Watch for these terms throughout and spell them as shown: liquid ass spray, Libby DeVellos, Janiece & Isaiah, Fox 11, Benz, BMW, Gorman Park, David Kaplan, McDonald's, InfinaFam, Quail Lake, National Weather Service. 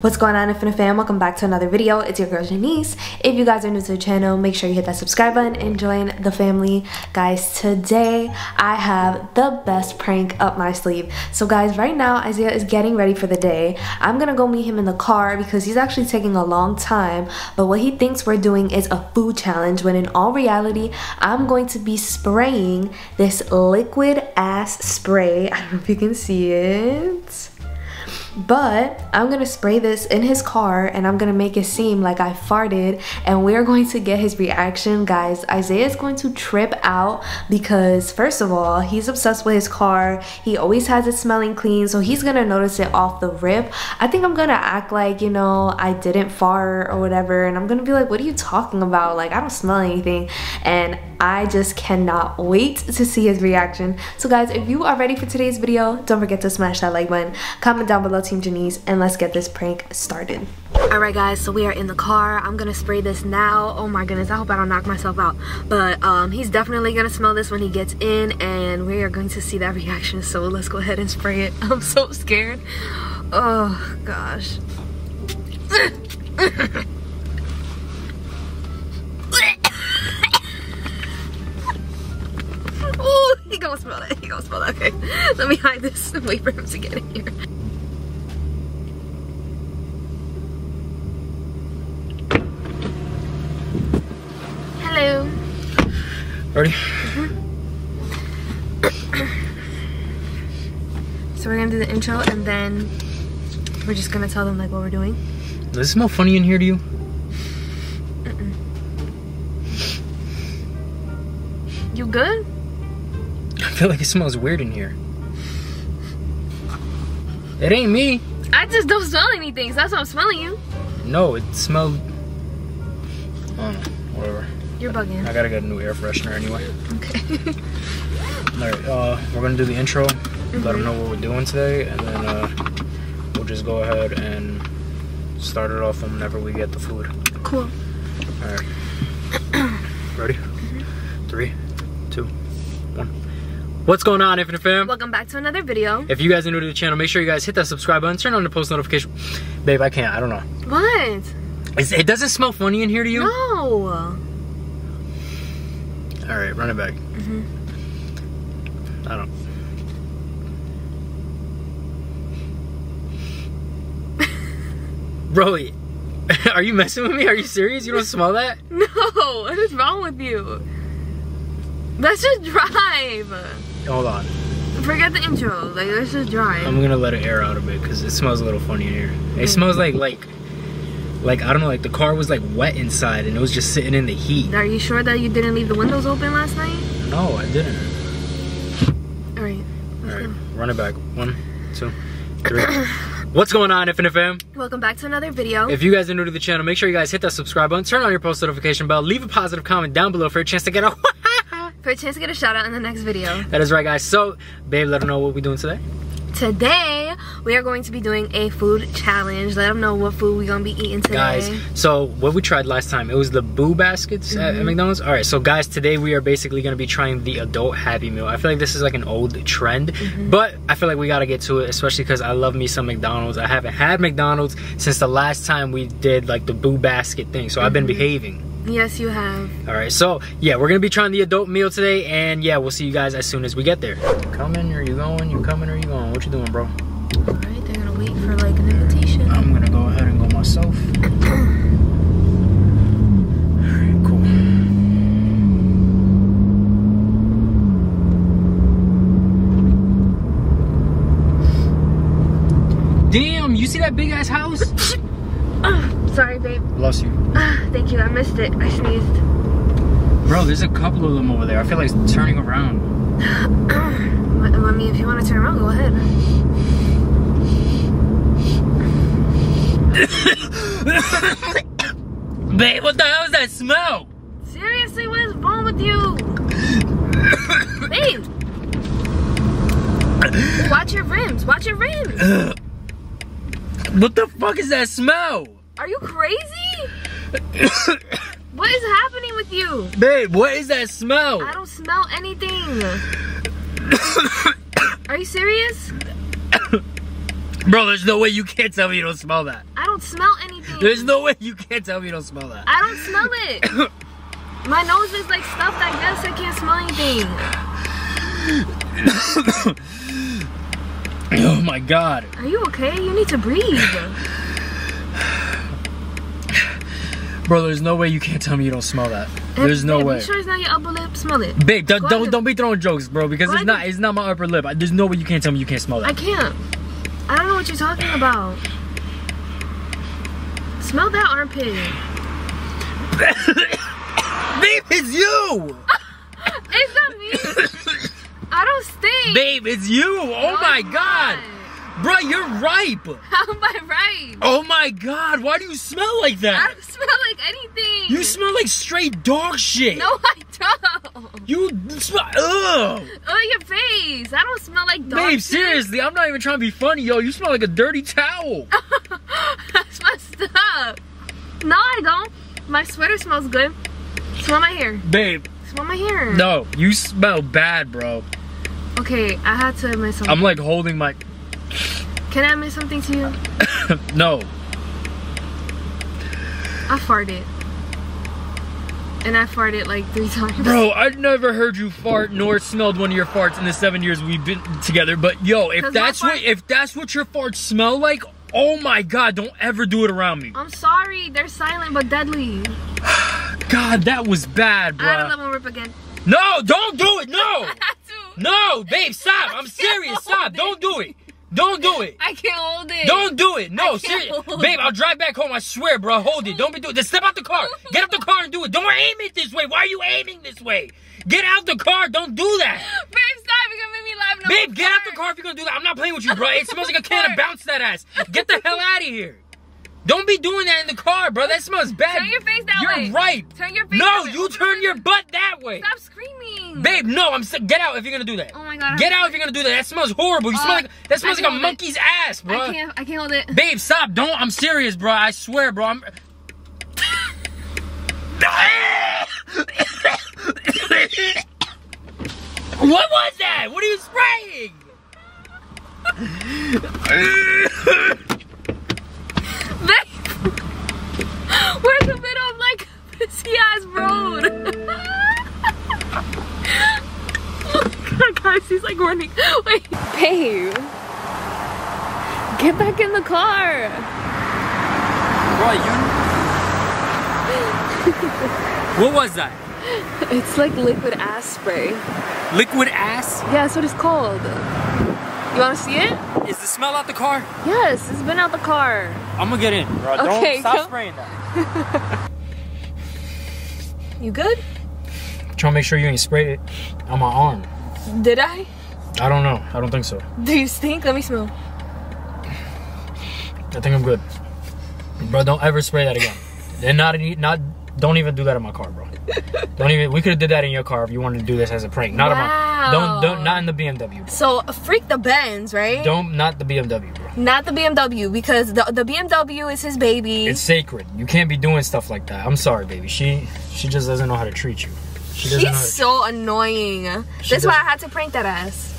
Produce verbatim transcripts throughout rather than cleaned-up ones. What's going on, InfinaFam? Welcome back to another video. It's your girl Janiece. If you guys are new to the channel, make sure you hit that subscribe button and join the family. Guys, today I have the best prank up my sleeve. So guys, right now Isaiah is getting ready for the day. I'm gonna go meet him in the car because he's actually taking a long time, but what he thinks we're doing is a food challenge when in all reality I'm going to be spraying this liquid ass spray. I don't know if you can see it, but I'm gonna spray this in his car and I'm gonna make it seem like I farted, and we're going to get his reaction. Guys, Isaiah is going to trip out because first of all, he's obsessed with his car. He always has it smelling clean, so he's gonna notice it off the rip. I think I'm gonna act like, you know, I didn't fart or whatever, and I'm gonna be like, what are you talking about? Like, I don't smell anything. And I just cannot wait to see his reaction. So guys, if you are ready for today's video, don't forget to smash that like button, comment down below Team Janiece, and let's get this prank started. All right guys, so we are in the car. I'm gonna spray this now. Oh my goodness, I hope I don't knock myself out. But um, he's definitely gonna smell this when he gets in, and we are going to see that reaction. So let's go ahead and spray it. I'm so scared. Oh gosh. Oh, he gonna smell that, he gonna smell that. Okay, let me hide this and wait for him to get in here. Hello. Ready? Mm-hmm. So we're gonna do the intro and then we're just gonna tell them like what we're doing. Does it smell funny in here to you? Mm-mm. You good? I feel like it smells weird in here. It ain't me. I just don't smell anything, so that's why I'm smelling you. No, it smelled... I don't know, whatever. You're bugging. I gotta get a new air freshener anyway. Okay. Alright, uh, we're gonna do the intro, mm-hmm. Let them know what we're doing today, and then uh, we'll just go ahead and start it off whenever we get the food. Cool. Alright. Ready? Mm-hmm. Three, two, one. What's going on, InfinaFam? Welcome back to another video. If you guys are new to the channel, make sure you guys hit that subscribe button, turn on the post notification. Babe, I can't, I don't know. What? It's, it doesn't smell funny in here to you? No. All right, run it back. Mm-hmm. I don't. Bro, are you messing with me? Are you serious? You don't smell that? No, what is wrong with you? Let's just drive. Hold on. Forget the intro. Like, let's just drive. I'm gonna let it air out a bit because it smells a little funny in here. It okay. smells like like like I don't know. Like the car was like wet inside and it was just sitting in the heat. Are you sure that you didn't leave the windows open last night? No, I didn't. All right. All right. Go. Run it back. One, two, three. What's going on, InfinaFam? Welcome back to another video. If you guys are new to the channel, make sure you guys hit that subscribe button, turn on your post notification bell, leave a positive comment down below for a chance to get a. For a chance to get a shout out in the next video. That is right, guys. So, babe, let them know what we're doing today. Today, we are going to be doing a food challenge. Let them know what food we're going to be eating today. Guys, so what we tried last time, it was the boo baskets mm-hmm. at, at McDonald's. All right, so guys, today we are basically going to be trying the adult Happy Meal. I feel like this is like an old trend, mm-hmm. but I feel like we got to get to it, especially because I love me some McDonald's. I haven't had McDonald's since the last time we did like the boo basket thing, so mm-hmm. I've been behaving. Yes, you have. All right, so yeah, we're gonna be trying the adult meal today, and yeah, we'll see you guys as soon as we get there. You coming or you going? You coming or you going? What you doing, bro? All right, they're gonna wait for like an invitation. I'm gonna go ahead and go myself. All right, cool. Damn, you see that big ass house? Sorry, babe. Bless you. Ah, thank you. I missed it. I sneezed. Bro, there's a couple of them over there. I feel like it's turning around. I mean, if you want to turn around, go ahead. Babe, what the hell is that smell? Seriously, what is wrong with you? Babe! Watch your rims. Watch your rims. What the fuck is that smell? Are you crazy? What is happening with you? Babe, what is that smell? I don't smell anything. Are you serious? Bro, there's no way you can't tell me you don't smell that. I don't smell anything. There's no way you can't tell me you don't smell that. I don't smell it. My nose is like stuffed, I guess I can't smell anything. Oh my god. Are you okay? You need to breathe. Bro, there's no way you can't tell me you don't smell that. There's no way. Make sure it's not your upper lip. Smell it. Big, don't don't, don't be throwing jokes, bro, because it's not it's not my upper lip. There's no way you can't tell me you can't smell that. I can't. I don't know what you're talking about. Smell that armpit. Babe, it's you. It's not me. I don't stink. Babe, it's you. Oh, oh my god. god. Bro, you're ripe. How am I ripe? Oh my god, why do you smell like that? I don't smell like anything. You smell like straight dog shit. No, I don't. You smell, ugh. Oh, your face. I don't smell like dog Babe, shit. Babe, seriously, I'm not even trying to be funny, yo. You smell like a dirty towel. That's messed up. No, I don't. My sweater smells good. Smell my hair. Babe. Smell my hair. No, you smell bad, bro. Okay, I had to admit something. I'm like holding my... Can I admit something to you? No. I farted. And I farted like three times. Bro, I've never heard you fart nor smelled one of your farts in the seven years we've been together. But yo, if that's what if that's what your farts smell like, oh my god, don't ever do it around me. I'm sorry, they're silent but deadly. God, that was bad, bro. I gotta let one rip again. No, don't do it, no! No, babe, stop. I'm serious. Stop. Don't do it. Don't do it. I can't hold it. Don't do it. No, seriously. Babe, I'll drive back home. I swear, bro. Hold it. Don't be doing it. Just step out the car. Get out the car and do it. Don't aim it this way. Why are you aiming this way? Get out the car. Don't do that. Babe, stop. You're going to make me laugh. No Babe, get car. out the car if you're going to do that. I'm not playing with you, bro. It smells like a can of bounce that ass. Get the hell out of here. Don't be doing that in the car, bro. That smells bad. Turn your face that You're way. You're right. Turn your face No, that you way. turn your butt that way. Stop screaming. Babe, no, I'm so, get out if you're gonna do that. Oh my god. Get out if you're gonna do that. That smells horrible. You uh, smell like that smells like a monkey's it. ass, bro. I can't I can't hold it. Babe, stop. Don't I'm serious, bro. I swear, bro. I'm What was that? What are you spraying? We're in the middle of like a busy ass road. Oh god, guys, he's like running. Wait. Babe. Get back in the car. Bro, you... What was that? It's like liquid ass spray. Liquid ass? Yeah, that's what it's called. You wanna see it? Is the smell out the car? Yes, it's been out the car. I'm gonna get in, bro. Okay, Don't stop come. spraying that. You good? I'm trying to make sure you ain't sprayed it on my arm. Did I? I don't know. I don't think so. Do you stink? Let me smell. I think I'm good. Bro, don't ever spray that again. And not, not, don't even do that in my car, bro. Don't even. We could have did that in your car if you wanted to do this as a prank. Not wow. Don't don't not in the B M W. Bro. So freak the Benz, right? Don't not the B M W, bro. Not the B M W because the the B M W is his baby. It's sacred. You can't be doing stuff like that. I'm sorry, baby. She she just doesn't know how to treat you. She doesn't She's know how to so treat. annoying. She That's doesn't. why I had to prank that ass.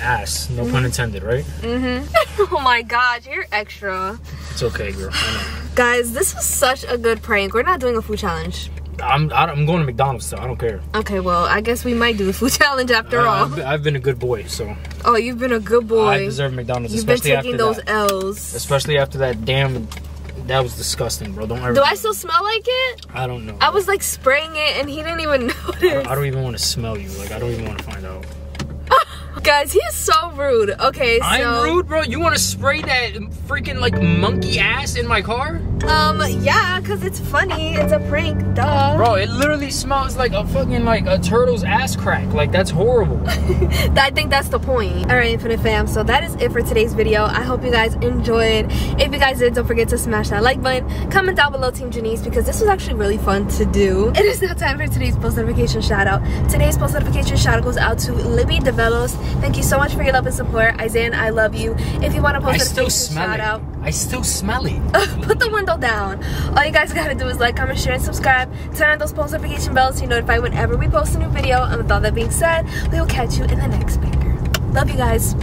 Ass. No mm-hmm. pun intended, right? Mm-hmm. Oh my God, you're extra. It's okay, girl. I know. Guys, this was such a good prank. We're not doing a food challenge. I'm, I'm going to McDonald's, so I don't care. Okay, well, I guess we might do the food challenge after uh, all. I've been, I've been a good boy, so. Oh, you've been a good boy. I deserve McDonald's, you've especially after that. You've been taking those that. L's. Especially after that damn, that was disgusting, bro. Don't ever. Do I still smell like it? I don't know. I bro. was like spraying it, and he didn't even notice. I don't, I don't even want to smell you. Like, I don't even want to find out. Guys, he is so rude. Okay, so. I'm rude, bro? You want to spray that freaking, like, monkey ass in my car? Um, yeah, because it's funny. It's a prank, duh. Bro, it literally smells like a fucking, like, a turtle's ass crack. Like, that's horrible. I think that's the point. All right, InfinaFam, so that is it for today's video. I hope you guys enjoyed. If you guys did, don't forget to smash that like button. Comment down below, Team Janiece, because this was actually really fun to do. It is now time for today's post notification shout-out. Today's post notification shout-out goes out to Libby DeVellos. Thank you so much for your love and support. Isaiah and I love you. If you want to post a shout out, I still smell it. Put the window down. All you guys gotta do is like, comment, share, and subscribe. Turn on those post notification bells so you're notified whenever we post a new video. And with all that being said, we will catch you in the next banger. Love you guys.